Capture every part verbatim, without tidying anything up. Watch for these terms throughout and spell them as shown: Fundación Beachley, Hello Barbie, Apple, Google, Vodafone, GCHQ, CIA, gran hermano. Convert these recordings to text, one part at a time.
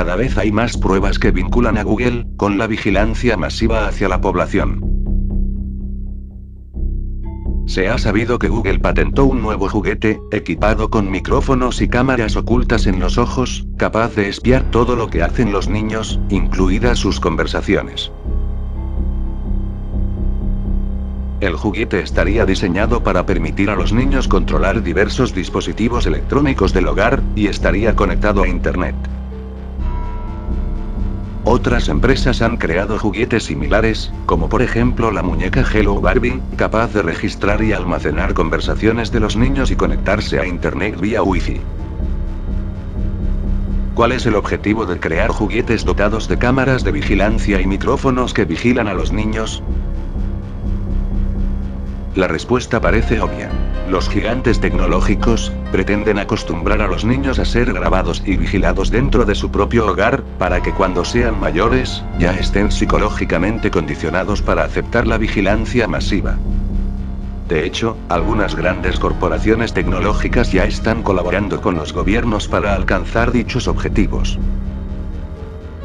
cada vez hay más pruebas que vinculan a Google con la vigilancia masiva hacia la población. Se ha sabido que Google patentó un nuevo juguete, equipado con micrófonos y cámaras ocultas en los ojos, capaz de espiar todo lo que hacen los niños, incluidas sus conversaciones. El juguete estaría diseñado para permitir a los niños controlar diversos dispositivos electrónicos del hogar, y estaría conectado a Internet. Otras empresas han creado juguetes similares, como por ejemplo la muñeca Hello Barbie, capaz de registrar y almacenar conversaciones de los niños y conectarse a Internet vía Wi-Fi. ¿Cuál es el objetivo de crear juguetes dotados de cámaras de vigilancia y micrófonos que vigilan a los niños? La respuesta parece obvia. Los gigantes tecnológicos pretenden acostumbrar a los niños a ser grabados y vigilados dentro de su propio hogar, para que cuando sean mayores, ya estén psicológicamente condicionados para aceptar la vigilancia masiva. De hecho, algunas grandes corporaciones tecnológicas ya están colaborando con los gobiernos para alcanzar dichos objetivos.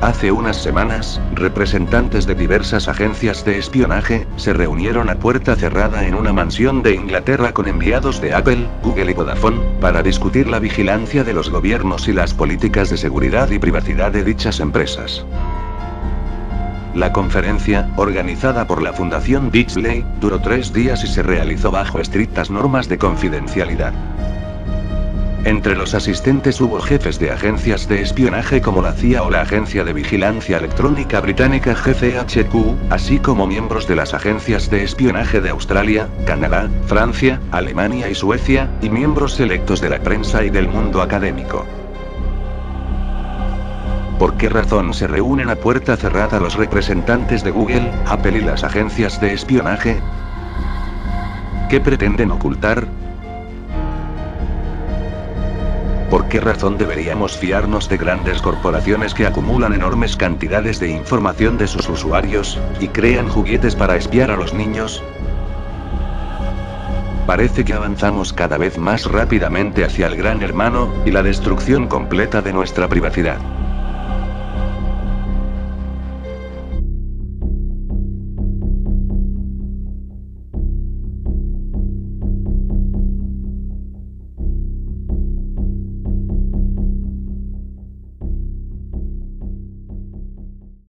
Hace unas semanas, representantes de diversas agencias de espionaje se reunieron a puerta cerrada en una mansión de Inglaterra con enviados de Apple, Google y Vodafone, para discutir la vigilancia de los gobiernos y las políticas de seguridad y privacidad de dichas empresas. La conferencia, organizada por la Fundación Beachley, duró tres días y se realizó bajo estrictas normas de confidencialidad. Entre los asistentes hubo jefes de agencias de espionaje como la C I A o la Agencia de Vigilancia Electrónica Británica G C H Q, así como miembros de las agencias de espionaje de Australia, Canadá, Francia, Alemania y Suecia, y miembros selectos de la prensa y del mundo académico. ¿Por qué razón se reúnen a puerta cerrada los representantes de Google, Apple y las agencias de espionaje? ¿Qué pretenden ocultar? ¿Por qué razón deberíamos fiarnos de grandes corporaciones que acumulan enormes cantidades de información de sus usuarios, y crean juguetes para espiar a los niños? Parece que avanzamos cada vez más rápidamente hacia el gran hermano, y la destrucción completa de nuestra privacidad.